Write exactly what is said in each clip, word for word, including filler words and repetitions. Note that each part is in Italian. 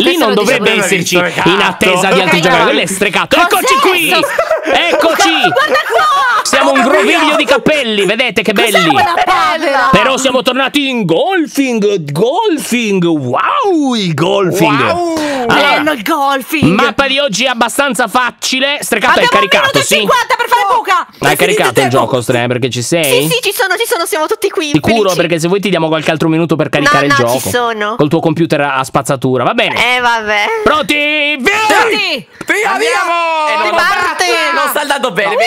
Lì non dovrebbe esserci in attesa di altri giocatori. Quello è Stregatto. Eccoci qui! Eccoci! Siamo un groviglio di cappelli, vedete che belli! Però siamo tornati in golfing! Golfing! Wow! Il golfing! Bello il golfing! Mappa di oggi è abbastanza facile. Stregatto è caricato, sì? cinquanta per fare buca! Hai caricato il gioco, Stre, perché ci sei? Sì, sì, ci sono, ci sono, siamo tutti qui. Sicuro, perché se vuoi ti diamo qualche altro minuto per caricare il gioco. No, ci sono. Col tuo computer a spazzatura, va bene? Eh vabbè. Pronti? Via! Pronti? Via, andiamo! Via! Eh, non sta andando bene, non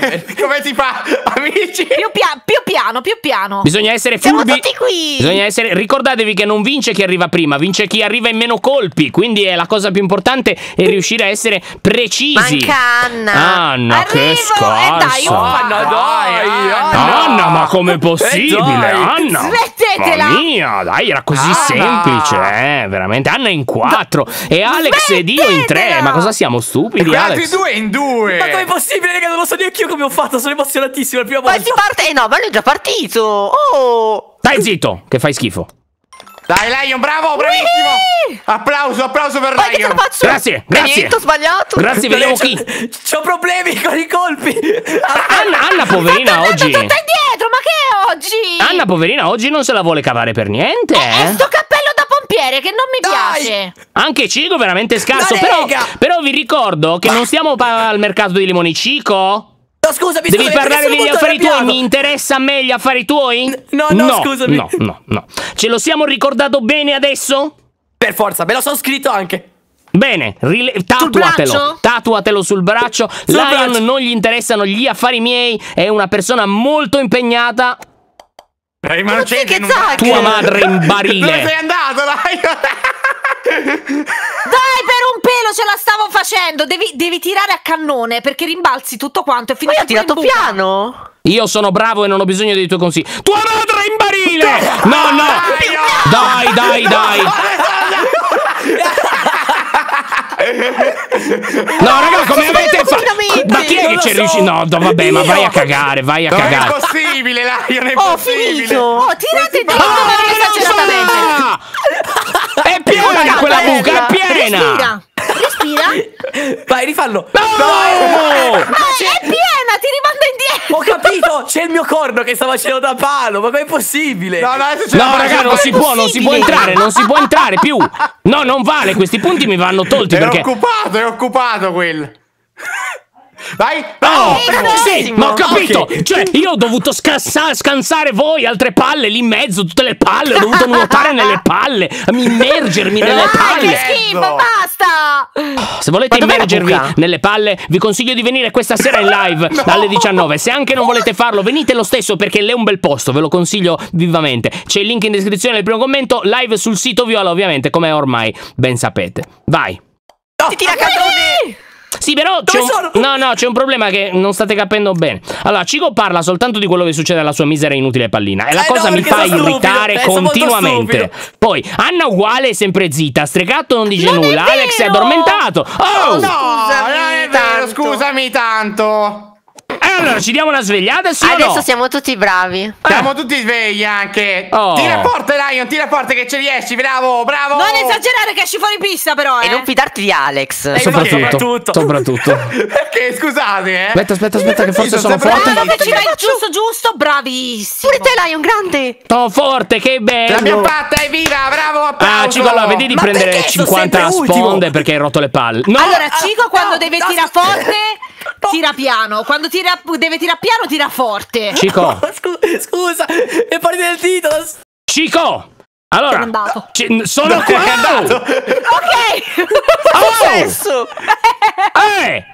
bene. Come si fa, amici? Più, pia più piano, più piano. Bisogna essere furbi. Siamo tutti qui. Bisogna essere... Ricordatevi che non vince chi arriva prima, vince chi arriva in meno colpi. Quindi è la cosa più importante è riuscire a essere precisi. Mancanna. Anna, arrivo, che scarsa. Dai, Anna, dai, Anna. Anna, ma com'è possibile, Anna? Smettetela. Mamma mia, dai, era così Anna. semplice, eh, veramente. Anna in quattro e Alex ed io in tre. Ma cosa siamo stupidi, Alex? Altri due in due. Ma com'è possibile, raga? Non lo so neanche io come ho fatto. Sono emozionatissimo la prima volta. Ma si parte? Eh no, ma lui è già partito. Oh. Dai, zitto, che fai schifo. Dai, Lyon, bravo, bravissimo. Whee! Applauso, applauso per Lyon. Che te lo faccio? Grazie, grazie. Ho sbagliato. Grazie, vediamo chi. C'ho problemi con i colpi. Anna, Anna poverina, oggi. Ma tutta indietro, ma che è oggi? Anna, poverina, oggi non se la vuole cavare per niente. Eh, eh. sto cappello da pompiere che non mi Dai. piace. Anche Cico veramente scarso. Però, però vi ricordo che non stiamo al mercato dei limoni, Cico. No, scusami, devi scusami, parlare degli affari tuoi. Mi interessa a me gli affari tuoi? No, no, no, scusami. No, no, no. Ce lo siamo ricordato bene adesso? Per forza, me lo sono scritto anche. Bene, tatuatelo. Tatuatelo sul braccio. Sul Lyon braccio. non gli interessano gli affari miei. È una persona molto impegnata. Dai, ma non c'è che zacca. Tua madre in barile. Dove sei andato, dai? Dai, per un pelo ce la stavo facendo. Devi, devi tirare a cannone perché rimbalzi tutto quanto e finisci. Ma io ho tirato piano. Io sono bravo e non ho bisogno dei tuoi consigli. Tua madre in barile. No, no. Dai, dai, dai. No, raga, come avete fatto? Ma chi è che c'è riuscito? No, vabbè, ma vai a cagare, vai a cagare. Non è possibile, Lyon, è possibile. Oh, tirate dentro esageratamente. È piena quella buca, è piena. Respira, respira. Vai, rifallo. No! È piena, ti rimando indietro. Ho capito, c'è il mio corno che sta facendo da palo, ma com'è possibile? No, no, raga, non si può, non si può entrare, non si può entrare più. No, non vale, questi punti mi vanno tolti perché... È occupato, è occupato quel... Vai! No! Sì, ma ho capito! Okay. Cioè, io ho dovuto scansare voi, altre palle lì in mezzo, tutte le palle, ho dovuto nuotare nelle palle, immergermi nelle palle! Che schifo, basta! Se volete immergervi nelle palle, vi consiglio di venire questa sera in live no. alle diciannove. Se anche non volete farlo, venite lo stesso perché è un bel posto, ve lo consiglio vivamente. C'è il link in descrizione del primo commento, live sul sito Viola, ovviamente, come ormai ben sapete. Vai! No. Ti tira cadone! Sì, però c'è un... No, no, c'è un problema che non state capendo bene. Allora, Cico parla soltanto di quello che succede alla sua misera e inutile pallina. E la eh cosa no, mi fa irritare stupido. continuamente. Poi, Anna uguale è sempre zitta. Stregatto non dice non nulla. Alex è addormentato. Oh, no, no, scusami, non è vero, scusami tanto. E eh, allora ci diamo una svegliata, sì Adesso o no? siamo tutti bravi. Eh. Siamo tutti svegli anche. Oh. Tira forte, Lyon, tira forte che ci riesci, bravo, bravo. Non esagerare che esci fuori pista però, eh. E non fidarti di Alex. E soprattutto, soprattutto. soprattutto. Perché scusate, eh. Aspetta, aspetta, aspetta che forse sono forte. Ma che ci vai giusto, giusto, bravissimo. Pure te, Lyon, grande. Sono forte, che bello. L'abbiamo fatta, evviva, bravo, applauso. Ah, Cico, allora vedi di Ma prendere cinquanta sponde ultimo? perché hai rotto le palle. No. Allora, Cico, quando no, deve no, tirare no, forte... Tira piano, quando tira, deve tirare piano, tira forte. Cico, oh, scu scusa, è partito del dito. Cico, allora, sono qua. Andato. Ok, oh. Eh,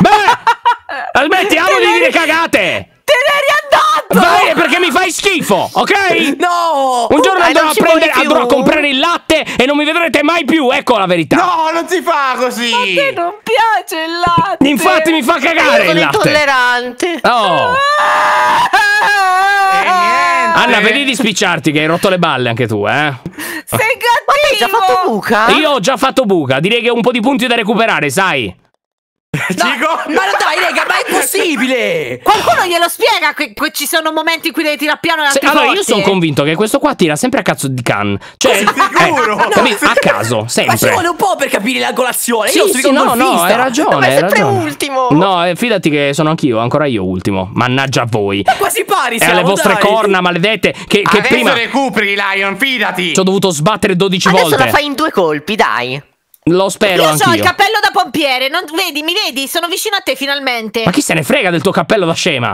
beh, smettiamo di dire cagate. Te ne riandotto! Vai, perché mi fai schifo, ok? No! Un giorno uh, andrò, a prendere, andrò a comprare il latte e non mi vedrete mai più, ecco la verità. No, non si fa così! A te non piace il latte! Infatti mi fa cagare il latte! Intollerante! Oh! Anna, vedi di spicciarti che hai rotto le balle anche tu, eh? Sei cattivo! Ma hai già fatto buca? Io ho già fatto buca, direi che ho un po' di punti da recuperare, sai? No, ma no, dai, raga, ma è impossibile! Qualcuno glielo spiega che, che ci sono momenti in cui devi tirare piano e altri forti. Allora, io sono convinto che questo qua tira sempre a cazzo di can. Cioè, sì, sicuro! Eh, no, sì. A caso, sempre. Ma ci vuole un po' per capire la colazione. Sì, io sì, sono no, no, hai ragione. Ma è sempre ragione. Ultimo. No, eh, fidati che sono anch'io, ancora io ultimo. Mannaggia a voi. Ma quasi pari siamo, e alle vostre dai. corna maledette che, che prima... recuperi, Lion, fidati! Ci ho dovuto sbattere dodici Adesso volte. Adesso la fai in due colpi, dai. Lo spero anch'io. Io so il cappello da pompiere, non, vedi, mi vedi? Sono vicino a te finalmente. Ma chi se ne frega del tuo cappello da scema?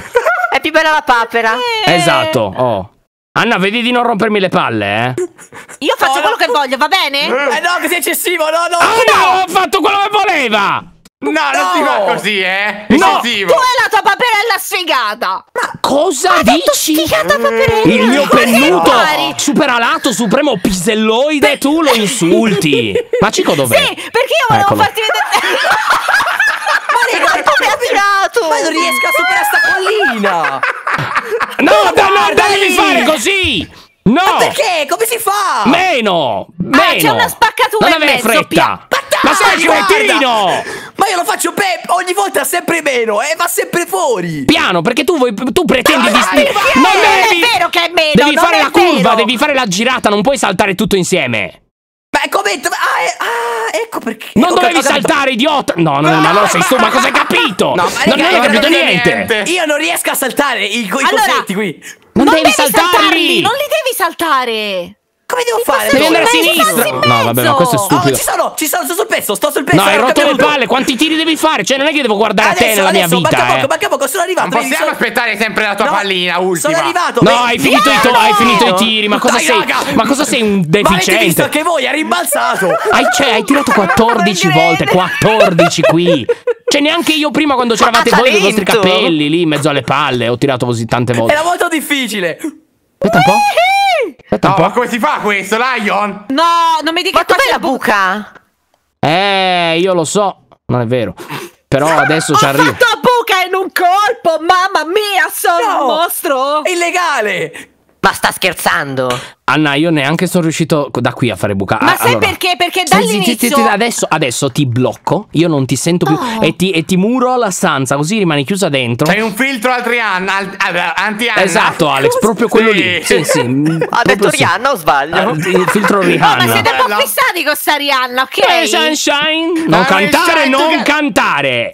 È più bella la papera. eh. Esatto, oh Anna, vedi di non rompermi le palle, eh? Io faccio oh, quello no. che voglio, va bene? Eh no, che sei eccessivo, no, no Anna, no. ho fatto quello che voleva. No, no, non si fa così, eh! No! Tu e la tua paperella sfigata! Ma cosa ma dici? Sfigata paperella! Il mio pennuto superalato, supremo piselloide, Beh. tu lo insulti! Ma Cico dov'è? Sì, perché io volevo Eccolo. farti vedere... ma rega, quanto mi ha tirato! Ma non riesco a superare sta collina! No, no, no, devi fare così! No! Ma perché? Come si fa? Meno! Meno! Ah, c'è una spaccatura in mezzo! Non avere fretta! Ma sei cretino! Ma io lo faccio ogni volta sempre meno, eh, va sempre fuori! Piano, perché tu, vuoi, tu pretendi no, di... Dai, non, è, non devi, è vero che è meno! Devi non fare la curva, vero. devi fare la girata, non puoi saltare tutto insieme! Ma come... Ah, è, ah ecco perché... Non ecco dovevi saltare, idiota! No, no, no, ma no, sei su, ma cosa hai capito? No, ma non hai capito niente. niente! Io non riesco a saltare i, i allora, concetti qui! Non, non devi saltarli. saltarli! Non li devi saltare! Come devo ti fare? Devi andare a sinistra! No, vabbè, ma questo è stupido. Oh, ci sono! Ci sono, sto sul pezzo, sto sul pezzo! No, hai rotto le palle, quanti tiri devi fare? Cioè, non è che devo guardare adesso, a te nella adesso, mia vita. Manca poco, eh. manca poco, sono arrivato. Non possiamo sono... aspettare sempre la tua no, pallina, ultima. Sono arrivato! No, hai finito, i hai finito i tiri, ma cosa Dai, sei? Raga. Ma cosa sei un deficiente? Ma avete visto che voi, hai rimbalzato! Hai, cioè, hai tirato quattordici volte, quattordici qui! Cioè, neanche io prima, quando c'eravate voi con i vostri capelli lì in mezzo alle palle, ho tirato così tante volte. Era molto difficile. Aspetta un po'. Aspetta no, un po'. Ma come si fa questo, Lion? No, non mi dica che dov'è la buca? Eh, io lo so. Non è vero. Però adesso ci arrivo. Ho fatto la buca in un colpo. Mamma mia, sono no, un mostro. È illegale. Ma sta scherzando? Anna, io neanche sono riuscito da qui a fare buca. Ma ah, sai allora. perché? Perché dall'inizio adesso, adesso ti blocco, io non ti sento più oh. e, ti, e ti muro la stanza, così rimani chiusa dentro. C'hai un filtro anti-Anna. Esatto, Alex, Cos proprio sì. quello lì. Sì, sì, ha detto Rihanna sì. o sbaglio? Il filtro Rihanna. Ma siete un po' fissati con sta Rihanna, ok? Eh, sunshine. Non sunshine cantare, non cantare.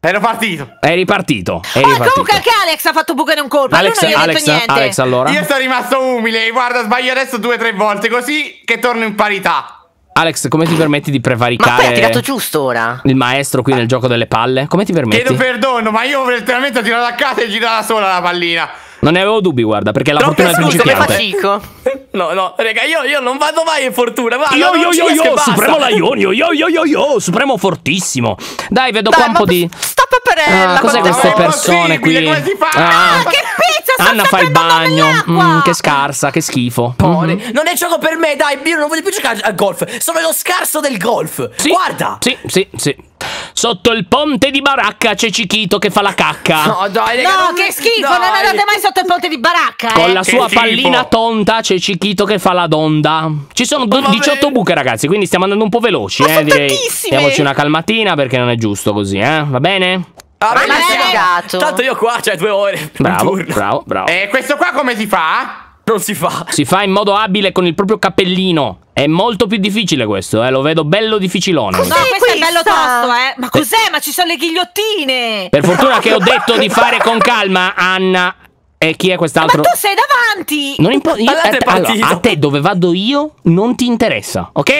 Ero partito. Eri partito. Eri oh, partito. Comunque anche Alex ha fatto buca in un colpo. Alex, non gli ho Alex, detto niente. Alex, allora. Io sono rimasto umile. Guarda, sbaglio adesso due o tre volte, così che torno in parità. Alex, come ti permetti di prevaricare? Ma poi ha tirato giusto ora. Il maestro qui ah. nel gioco delle palle? Come ti permetti? Chiedo perdono, ma io letteralmente ho tirato a casa e girata sola la pallina. Non ne avevo dubbi, guarda, perché la non fortuna è principiante. No, no, raga, io, io non vado mai in fortuna. Guarda, io, io, io, io, supremo Lion, io, io, io, io, io, supremo fortissimo. Dai, vedo Dai, qua un po' di... Sta paperella. Ah, cos'è queste persone qui? Come si fa? Ah, no, che pizza, Anna fa il bagno. Mm, che scarsa, che schifo. Mm-hmm. Non è gioco per me, dai, io non voglio più giocare al golf. Sono lo scarso del golf. Sì, guarda. Sì, sì, sì. Sotto il ponte di Baracca c'è Cichito che fa la cacca. No, dai, raga, no, non... che schifo, dai. Non andate mai sotto il ponte di Baracca. Con eh. la sua che pallina schifo. tonta c'è Cichito che fa la donda. Ci sono oh, diciotto buche, ragazzi, quindi stiamo andando un po' veloci. Ma eh, direi. Diamoci una calmatina perché non è giusto così, eh? Va bene? Ah, ma l'hai Tanto io qua, cioè, due ore. Bravo, bravo, bravo. E eh, questo qua come si fa? Non si fa. Si fa in modo abile con il proprio cappellino. È molto più difficile questo, eh. Lo vedo bello difficilone. No, questo è bello tosto, eh. Ma cos'è? Ma ci sono le ghigliottine. Per fortuna che ho detto di fare con calma, Anna. E chi è quest'altro? Ma tu sei davanti. Non importa. Allora, a te dove vado io non ti interessa, ok?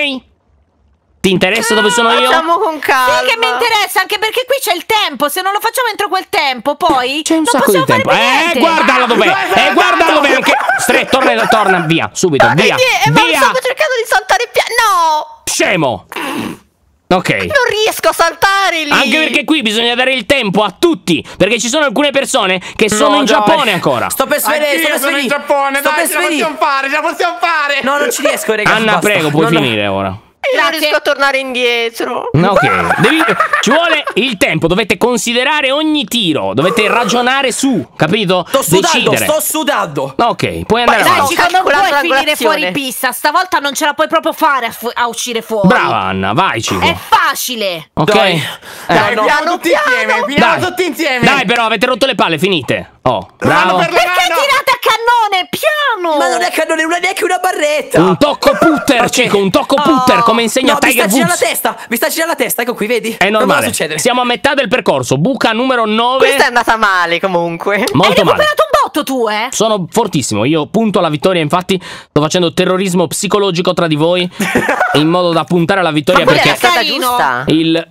Ti interessa dove sono io? Facciamo con calma. Sì che mi interessa, anche perché qui c'è il tempo. Se non lo facciamo entro quel tempo, poi c'è un sacco di tempo. Eh, guardala dov'è. Eh, guardala dov'è anche. Stretto, torna, torna, via, subito, via. Eh, ma stavo cercando di saltare piano. No! Scemo. Ok. Non riesco a saltare lì. Anche perché qui bisogna dare il tempo a tutti, perché ci sono alcune persone che sono no, in dai. Giappone ancora. Sto per svenire, sto per sono in Giappone, sto dai, per ce la possiamo fare, ce la possiamo fare. No, non ci riesco, ragazzi. Anna, basta. prego, puoi non finire no. ora. io non riesco a tornare indietro. No, ok. Devi... Ci vuole il tempo. Dovete considerare ogni tiro. Dovete ragionare su, capito? Sto sudando, sto sudando. Ok, puoi andare avanti. Dai, non puoi finire fuori pista. Stavolta non ce la puoi proprio fare a, fu a uscire fuori. Brava Anna, vai Cico. È facile. Ok. Dai, eh, dai no, piano, tutti insieme. Finiamo tutti insieme. Dai però, avete rotto le palle, finite. Oh, bravo. Perché tirate a cannone? Piano. Ma non è cannone, non è neanche una barretta. Un tocco putter, okay. Cico, un tocco putter, oh, come insegna no, Tiger Woods. Mi sta girando la testa, mi sta girando la testa, ecco qui, vedi? È normale. Succedere. Siamo a metà del percorso, buca numero nove. Questa è andata male comunque. Molto male. Tu, eh? Sono fortissimo, io punto alla vittoria, infatti sto facendo terrorismo psicologico tra di voi in modo da puntare alla vittoria. Ma perché è stata giusta. Il...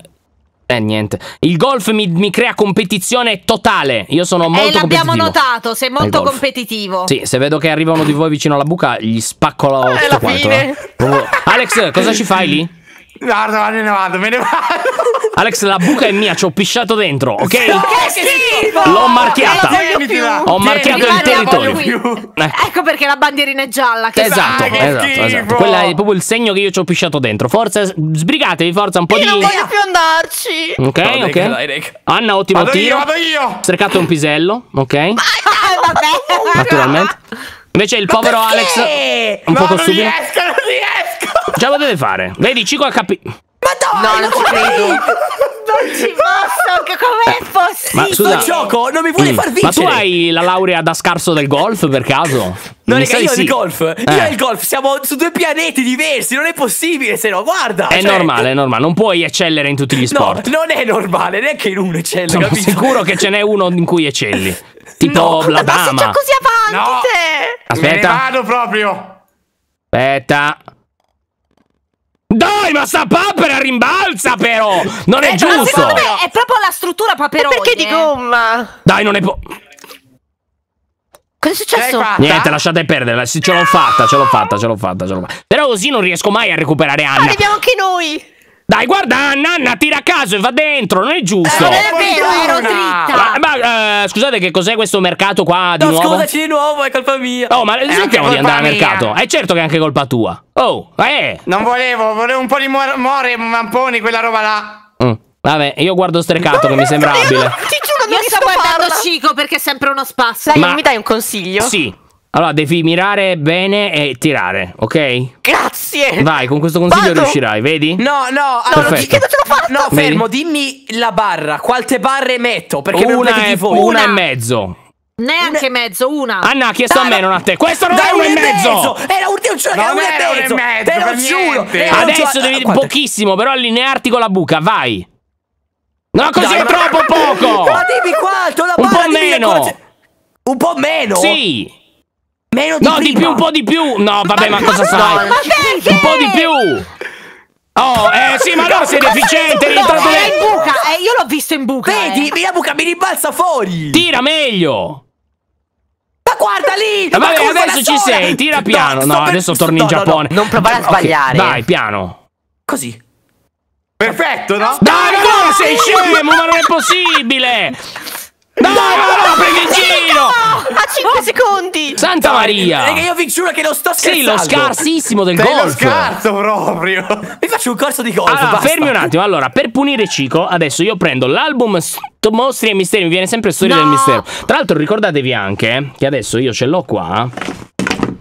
Eh niente, il golf mi, mi crea competizione totale. Io sono molto eh, competitivo. E l'abbiamo notato, sei molto competitivo. Sì, se vedo che arriva uno di voi vicino alla buca gli spacco la eh, tutto quanto, eh. Alex, cosa ci fai lì? Guarda, no, me ne vado, me ne vado. Alex, la buca è mia, ci ho pisciato dentro, ok? No, l'ho marchiata. Ho marchiato il territorio. Eh. Ecco perché la bandierina è gialla. Che esatto, sai, che esatto, esatto. Quella è proprio il segno che io ci ho pisciato dentro. Forza, sbrigatevi, forza, un po' io di... Io non voglio più andarci. Ok, no, ok. Dai, dai, dai. Anna, ottimo vado tiro. Vado io, vado io. Streccato un pisello, ok? Ah, vabbè. Naturalmente. Invece il povero Alex... Un no, po' non riesco, non riesco. Già potete fare. Vedi, Cico ha capito... Ma no, non ci credo. Non ci posso, che com'è possibile? Ma scusa, gioco non mi vuole mm. far vincere. Ma tu hai la laurea da scarso del golf per caso? No, raga, io sì. il golf eh. Io e il golf siamo su due pianeti diversi. Non è possibile, se no, guarda. È cioè... normale, è normale, non puoi eccellere in tutti gli sport. No, non è normale, neanche in uno eccello. Sono capito? sicuro che ce n'è uno in cui eccelli. Tipo no, la dama. Ma se c'è così avanti no. te. Aspetta. Me ne vado proprio. Aspetta. Dai, ma sta papera rimbalza però. Non è eh, giusto. Ma secondo me è proprio la struttura paperosa. Perché di gomma? Dai, non è po... Cosa è successo? Niente, lasciate perdere. Ce l'ho fatta, ce l'ho fatta, ce l'ho fatta, ce l'ho fatta. Però così non riesco mai a recuperare Anna. Ma abbiamo anche noi. Dai, guarda Anna, Anna, tira a caso e va dentro, non è giusto. Non è vero, ero dritta. Ma, ma eh, scusate, che cos'è questo mercato qua di no, nuovo? No, scusaci di nuovo, è colpa mia. Oh, ma sentiamo di andare mia. al mercato. È certo che è anche colpa tua. Oh, eh. Non volevo, volevo un po' di more, mamponi, quella roba là. Mm. Vabbè, io guardo Stregatto che mi sembra abile. Ti giuro, non mi sto guardando Cico perché è sempre uno spasso. Dai, ma... mi dai un consiglio? Sì. Allora, devi mirare bene e tirare, ok? Grazie! Vai, con questo consiglio Vado. riuscirai, vedi? No, no, allora, non ci chiedo, ce l'ho fatta! No, vedi? fermo, dimmi la barra, quante barre metto? Perché una, non è, voi. una, una e mezzo. Neanche una... mezzo, una. Anna ha chiesto dai, a me, non a te. Questo non dai, è uno e mezzo. mezzo. Era un tiro, era un e mezzo. mezzo. Te lo giuro. Adesso devi ah, pochissimo, però allinearti con la buca, vai. No, così dai, è ma... troppo poco. Ma dimmi quanto, la barra. Un po' meno. Un po' meno? Sì. Meno di no, prima. di più, un po' di più. No, vabbè, ma, ma cosa fai? No, un po' di più. Oh, eh sì, ma allora sei deficiente. No, è in buca. Eh, io l'ho visto in buca. Vedi, eh. la buca mi rimbalza fuori. Tira meglio. Ma guarda lì. Ma vabbè, adesso ci sola. sei. Tira piano. No, no adesso per... torni in no, Giappone. No, no. Non provare a sbagliare. Okay. Vai, piano. Così. Perfetto, no? Dai, no, no, no sei scemo, ma non è possibile. No, no, no, no, prendi in giro! A cinque secondi! Santa Maria! Perché io vi giuro che lo sto scherzando! Sei lo scarsissimo del golf! Sei lo scarso proprio! Mi faccio un corso di golf! Allora, basta. fermi un attimo, allora, per punire Cico, adesso io prendo l'album Mostri e Misteri, mi viene sempre Storie no. del Mistero. Tra l'altro ricordatevi anche che adesso io ce l'ho qua.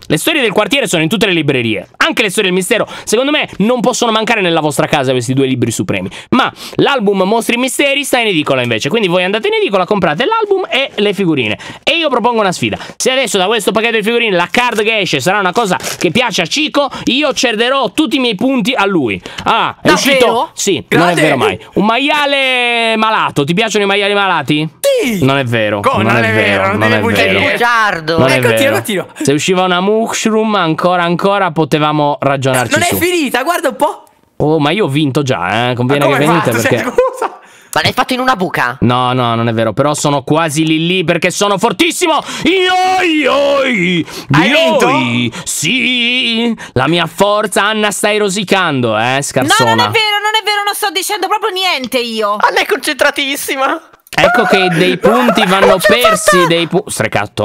Le storie del quartiere sono in tutte le librerie. Anche le storie del mistero, secondo me, non possono mancare nella vostra casa questi due libri supremi. Ma l'album Mostri e Misteri sta in edicola invece. Quindi voi andate in edicola, comprate l'album e le figurine. E io propongo una sfida. Se adesso da questo pacchetto di figurine la card che esce sarà una cosa che piace a Cico, io cederò tutti i miei punti a lui. Ah, è uscito? Sì, non è vero mai. Un maiale malato. Ti piacciono i maiali malati? Sì. Non è vero. Come? Non, non è vero. Non è vero. Bugiardo. Non è vero. Se usciva una mu Mushroom, ancora, ancora potevamo ragionarci. Non è su. finita, guarda un po'. Oh, ma io ho vinto già, eh. Conviene che venite fatto, perché. Ma l'hai fatto in una buca? No, no, non è vero. Però sono quasi lì lì perché sono fortissimo. Ioi, ioi, Hai ioi. vinto? Sì. La mia forza, Anna, stai rosicando, eh, scarsona. No, non è vero, non è vero, non sto dicendo proprio niente io. Anna è concentratissima. Ecco che dei punti vanno persi. Dei punti. Stregatto?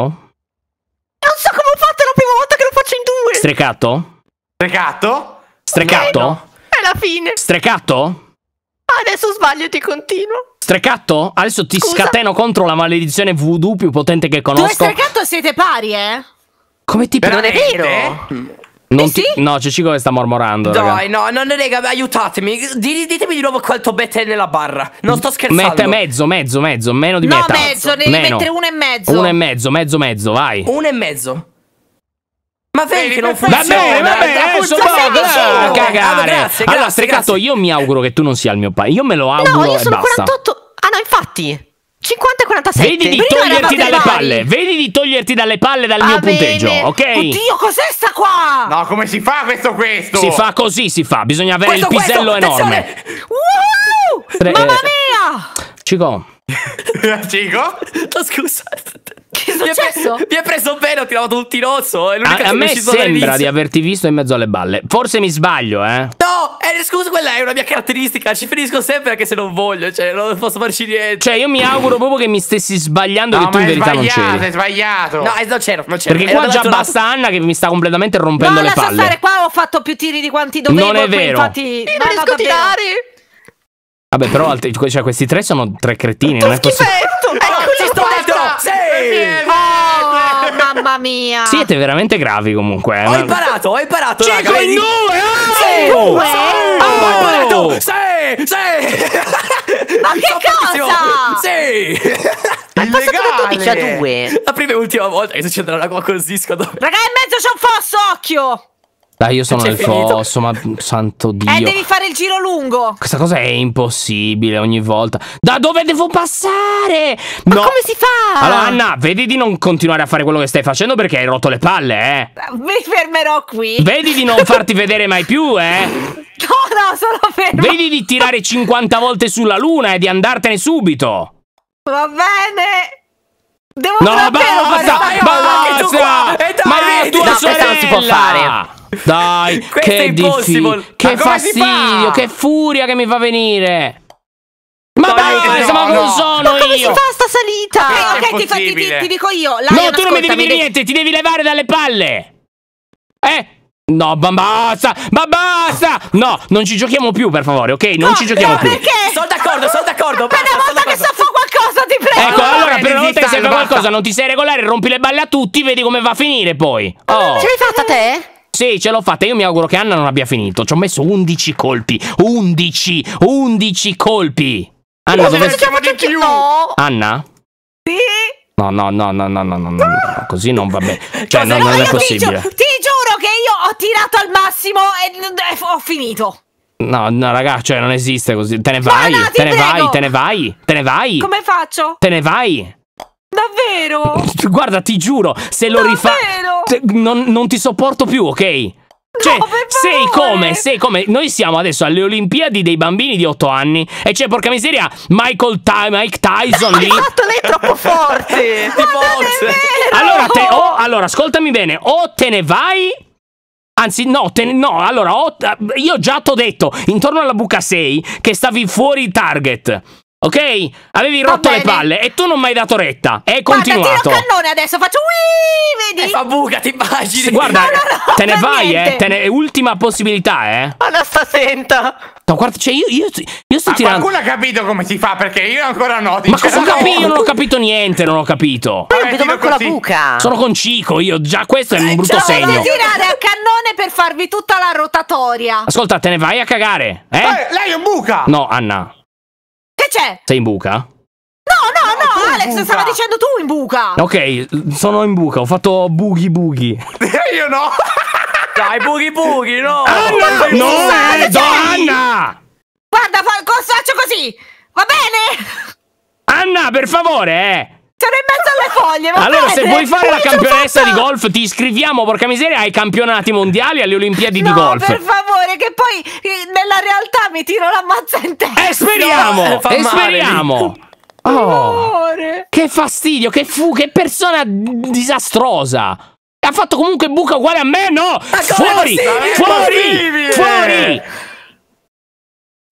Non so come ho fatto, è la prima volta che lo faccio in due. Stregatto? Stregatto? Stregatto? alla fine. Stregatto? Adesso sbaglio e ti continuo. Stregatto? Adesso ti Scusa? scateno contro la maledizione voodoo più potente che conosco. Tu e Stregatto siete pari, eh? Come ti prego? Non è vero? Non eh ti... sì? No, c'è Cico che sta mormorando. Dai, raga. no, non raga, aiutatemi. D ditemi di nuovo quanto bette nella barra. Non sto scherzando. Mette mezzo, mezzo, mezzo. Meno di no, metà. No, mezzo, devi meno. mettere uno e mezzo. Uno e mezzo, mezzo, mezzo, vai. Uno e mezzo. Ma vedi che non funziona. Va bene, va bene, eh, sono bravo. Cagare. Grazie, grazie, allora, Stregatto, io mi auguro che tu non sia il mio padre. Io me lo auguro. No, io e sono basta. quarantotto. Ah, no, infatti. cinquanta e quarantasette. Vedi di Prima toglierti dalle pari. palle. Vedi di toglierti dalle palle dal ah, mio bene. punteggio, ok? Oddio, cos'è sta qua? No, come si fa questo questo? Si fa così, si fa. Bisogna avere questo, il pisello questo, enorme. Wow! Tre... Mamma mia! Cico. Cico? Oh, scusa. Che è successo? Mi ha preso bene, ho tirato tutti in rosso. È l'unica a, a me sembra di averti visto in mezzo alle balle. Forse mi sbaglio, eh? No, eh, scusa, quella è una mia caratteristica. Ci finisco sempre anche se non voglio. Cioè, non posso farci niente. Cioè, io mi auguro proprio che mi stessi sbagliando. No, che tu in verità non c'eri. No, è sbagliato. No, non c'ero, non c'ero. Perché qua già basta Anna che mi sta completamente rompendo no, le palle. Non lascia stare qua, ho fatto più tiri di quanti dovevo. Non è vero. Infatti, non riesco a tirare. Vabbè, però altri, cioè, questi tre sono tre cretini. Tu non è possibile. Oh, mamma mia. Siete veramente gravi comunque. Ho imparato, ho imparato. Cinque in due. Oh, ho imparato. Sì, sì. Ma che cosa? Sì. Hai passato da dodici a due. La prima e ultima volta che succederà una cosa così, secondo me. Raga, in mezzo c'è un fosso, occhio. Dai, io sono nel fosso, ma santo Dio. Eh, devi fare il giro lungo. Questa cosa è impossibile ogni volta. Da dove devo passare? Ma no. come si fa? Allora, Anna, vedi di non continuare a fare quello che stai facendo perché hai rotto le palle, eh. Mi fermerò qui. Vedi di non farti vedere mai più, eh. No, no, sono fermo. Vedi di tirare cinquanta volte sulla luna e di andartene subito. Va bene. Devo no, basta, basta, basta. Ma è la tua sorella. Non si può fare. Dai, che difficile, che fastidio, che furia che mi fa venire. Ma dai, no, ma non no. sono ma io. Ma come si fa sta salita? Ok, ti, fa, ti, ti, ti dico io. Lion, no, tu non mi devi dire niente, ti devi levare dalle palle. Eh? No, ma basta, ma basta. No, non ci giochiamo più, per favore, ok? Non no, ci giochiamo no, più. Perché? Sono d'accordo, sono d'accordo. Per una volta che so fa qualcosa, ti prego. Ecco, no, allora, per una volta che si fa qualcosa, non ti sei regolare, rompi le balle a tutti, vedi come va a finire poi. Oh. Ce l'hai fatta te? Sì, ce l'ho fatta. Io mi auguro che Anna non abbia finito. Ci ho messo undici colpi. undici, undici colpi. Anna, dove stiamo di più? Anna? Sì. No, no, no, no, no, no, no, no. Così non va bene. Cioè, no, non è possibile. Ti, gi ti giuro che io ho tirato al massimo e ho finito. No, no, raga, cioè, non esiste così. Te ne vai, no, no, te ne prego. vai, te ne vai, te ne vai. Come faccio? Te ne vai. Davvero? Guarda, ti giuro, se lo rifà... Non, non ti sopporto più, ok? Cioè, no, sei come, sei come... Noi siamo adesso alle Olimpiadi dei bambini di otto anni e c'è, porca miseria, Michael Ty Mike Tyson lì. Esatto, lei è troppo forte. Ma non è vero. Allora, te, oh, allora, ascoltami bene, o te ne vai... Anzi, no, te, no, allora, oh, io già t'ho detto, intorno alla buca sei, che stavi fuori target... Ok? Avevi rotto le palle e tu non mi hai dato retta. E hai continuato. Guarda, tiro cannone adesso, faccio Wii, vedi? E fa buca, ti immagini. Guarda, no, no, no, te ne vai, niente. eh. Te ne... Ultima possibilità, eh. Anastasenta. No, guarda, cioè io, io, io sto ma tirando. Ma qualcuno ha capito come si fa? Perché io ancora no. Ma cosa ho capito? Io non ho capito niente, non ho capito. Io non vedo manco la buca. Sono con Cico, io già questo è un brutto cioè, segno. Devo tirare a cannone per farvi tutta la rotatoria. Ascolta, te ne vai a cagare, eh? eh lei è in buca. No, Anna. Sei in buca? No, no, no, no Alex, stava dicendo tu in buca. Ok, sono in buca, ho fatto bughi bughi. Io no. Dai, bughi bughi, no. Anna, no, no, Donna. Guarda, faccio così, va bene? Anna, per favore, eh. Sono in mezzo alle foglie, va Allora, bene? se vuoi fare la campionessa di golf, ti iscriviamo, porca miseria, ai campionati mondiali, alle Olimpiadi no, di golf. Per favore, che poi nella realtà mi tiro la mazza in testa. E speriamo, no, e speriamo. Oh, che fastidio, che fu, che persona disastrosa. Ha fatto comunque buca uguale a me, no? Fuori, fuori, fuori.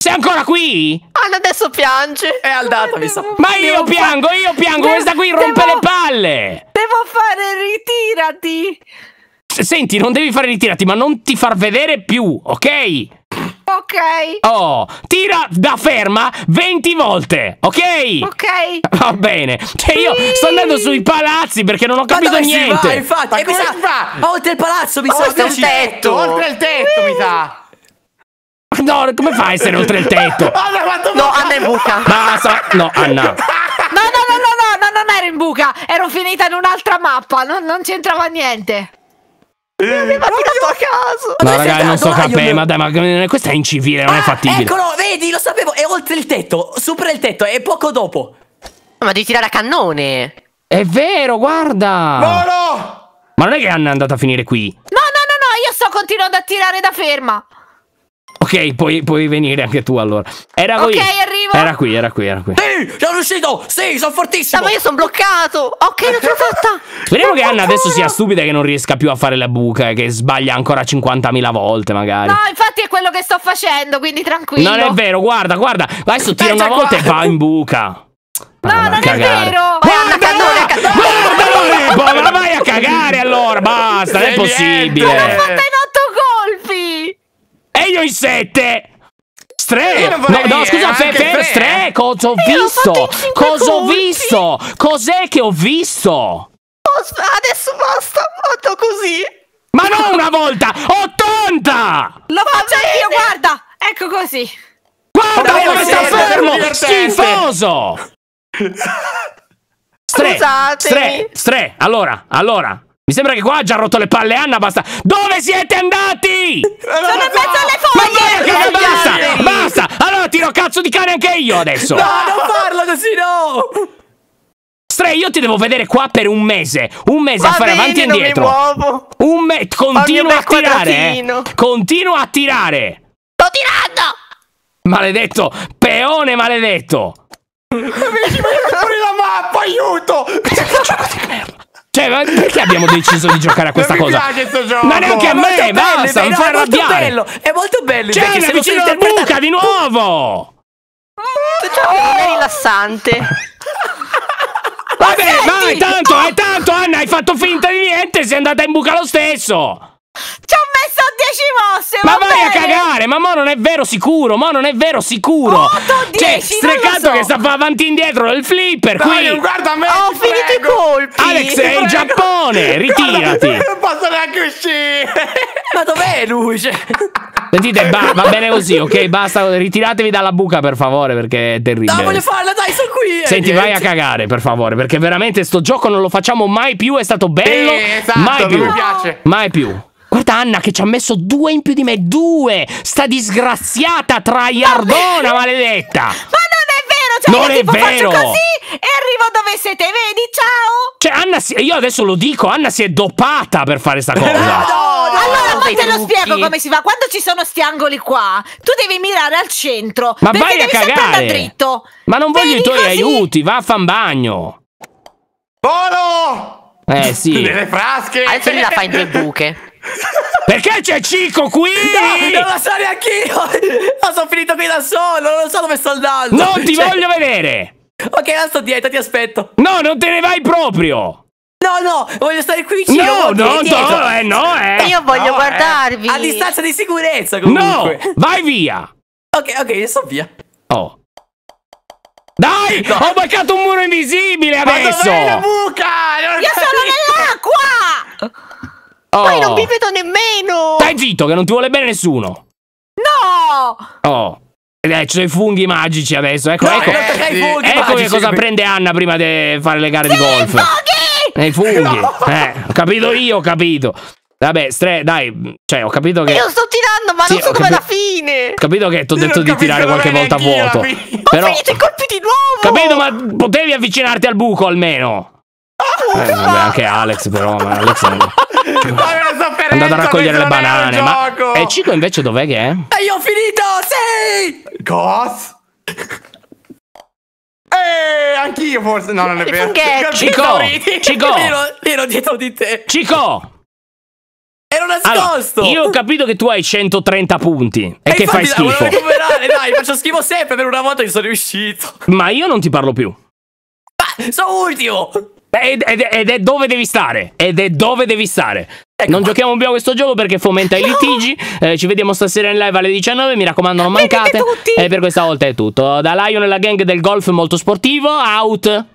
Sei ancora qui? Anna adesso piange. È andata, mi sa. Ma io piango, io piango. Devo, Questa qui rompe devo, le palle. Devo fare ritirati. Senti, non devi fare ritirati, ma non ti far vedere più, ok? Ok. Oh, tira da ferma venti volte, ok? Ok. Va bene. Cioè io sto andando sui palazzi perché non ho capito niente. Ma dove si va, infatti? Ma come si va? Oltre il palazzo, mi sa. Oltre il tetto. Oltre il tetto, mi sa. No, come fai a essere oltre il tetto? No, Anna è buca. Basta. No, Anna. No, no, no, no, no, no, non ero in buca. Ero finita in un'altra mappa. Non, non c'entrava niente. Eh, mi aveva tirato a caso. Ma no, ragazzi, non sto capendo. Ma dai, ma questa è incivile, non ah, è fattibile. Eccolo, vedi, lo sapevo. È oltre il tetto. Supera il tetto. È poco dopo. Ma devi tirare a cannone. È vero, guarda. No, no. Ma non è che Anna è andata a finire qui. No, no, no, no. Io sto continuando a tirare da ferma. Ok, puoi, puoi venire anche tu allora. Era qui. Ok, arrivo. Era qui, era qui, era qui. Sì, sono riuscito. Sì, sono fortissimo. No, ma io sono bloccato. Ok, non ce l'ho fatta. Speriamo che Anna adesso sia stupida e che non riesca più a fare la buca. Che sbaglia ancora cinquantamila volte magari. No, infatti è quello che sto facendo, quindi tranquillo. Non è vero, guarda, guarda. Adesso tira una volta e va in buca. No, non è vero. Guarda, ma vai a cagare allora. Basta, non è possibile. Ma l'ho fatta in otto colpi. E io in sette. Stre. No, no, scusa, per, per stre. Cosa ho visto? Cosa ho visto? Cos'è che ho visto? Adesso basta. Fatto così. Ma non una volta. ottanta. Lo faccio io, guarda. Ecco così. Guarda come sta fermo. Schifoso. Stre. Stre. Stre. Allora, allora. Mi sembra che qua ha già rotto le palle Anna, basta. Dove siete andati? Sono in mezzo alle foglie. Ma basta, basta. Allora tiro cazzo di cane anche io adesso. No, non farlo così, no. Stray, io ti devo vedere qua per un mese. Un mese a fare avanti e indietro. Non mi muovo. Un mese. Continua a tirare. Continua a tirare. Sto tirando. Maledetto. Peone maledetto. Amici, voglio aprire la mappa, aiuto. Cioè, ma perché abbiamo deciso di giocare a questa non cosa? Ma neanche a me, basta, non fai arrabbiare. È molto bello, è molto bello. Cioè, è vicino alla buca, di nuovo. È rilassante. Vabbè, vai, tanto, è tanto, Anna, hai fatto finta di niente, sei andata in buca lo stesso. Ci ho messo dieci mosse. Ma vai a cagare, ma mo non è vero sicuro, mo non è vero sicuro. Cioè, Stregatto che sta avanti e indietro il flipper qui. Guarda me, ho finito i colpi. Alex è in Giappone, ritirati. Non posso neanche uscire. Ma dov'è lui? Sentite, va bene così, ok? Basta, ritiratevi dalla buca per favore perché è terribile. No, voglio farla, dai, sono qui. Senti, vai a cagare per favore perché veramente sto gioco non lo facciamo mai più, è stato bello. Mai più, mi piace. Mai più. Guarda Anna che ci ha messo due in più di me. Due. Sta disgraziata traiardona maledetta. Ma non è vero. Cioè non io è tipo vero. Faccio così e arrivo dove siete. Vedi, ciao. Cioè Anna si... Io adesso lo dico. Anna si è dopata per fare sta cosa. No, no, allora no, poi te lo spiego come si fa. Quando ci sono sti angoli qua tu devi mirare al centro. Ma vai devi a cagare dritto. Ma non voglio vedi i tuoi così aiuti. Va a fan bagno. Volo. Eh sì. Delle frasche. Adesso la fai in tre buche. Perché c'è Cico qui? No, non lo so neanche io. No, sono finito qui da solo. Non lo so dove sto andando. Non ti cioè... voglio vedere. Ok, non sto dietro, ti aspetto. No, non te ne vai proprio. No, no, voglio stare qui vicino. No, no, no, eh, no, eh Io voglio no, guardarvi eh. a distanza di sicurezza comunque. No, vai via. Ok, ok, io sto via. Oh. Dai, no. ho beccato un muro invisibile adesso. Ma dov'è la buca? Non io sono nell'acqua. Oh. Poi non vi vedo nemmeno. Stai zitto che non ti vuole bene nessuno. No. Oh. Eh, ci sono i funghi magici adesso. Ecco, no, ecco. Funghi ecco magici, che cosa mi... prende Anna prima di fare le gare sì, di golf. I eh, funghi. No. Eh, ho capito io, ho capito. Vabbè, Stre, dai, cioè, ho capito che... Io sto tirando, ma sì, non so dove è la fine. Ho capito che ti ho detto di tirare qualche volta a vuoto. Ho finito i colpi di nuovo. Capito, ma potevi avvicinarti al buco almeno. Oh, eh, vabbè, anche Alex però, ma Alex... Non... È andato a raccogliere le banane. Ma... E Cico invece dov'è che è? E io ho finito, sì! Cos? Eeeh, anch'io forse. No, non è vero. Cico, Cico, ero, ero dietro di te. Cico! Ero nascosto! Allora, io ho capito che tu hai centotrenta punti e, e che fai schifo. Volevo recuperare, dai, faccio schifo sempre. Per una volta che sono riuscito. Ma io non ti parlo più. Ma sono ultimo! Ed, ed, ed è dove devi stare. Ed è dove devi stare. Ecco, non giochiamo più a questo gioco perché fomenta i litigi. No. Eh, ci vediamo stasera in live alle diciannove. Mi raccomando, non mancate. E per questa volta è tutto. Da Lyon e la gang del golf molto sportivo, out.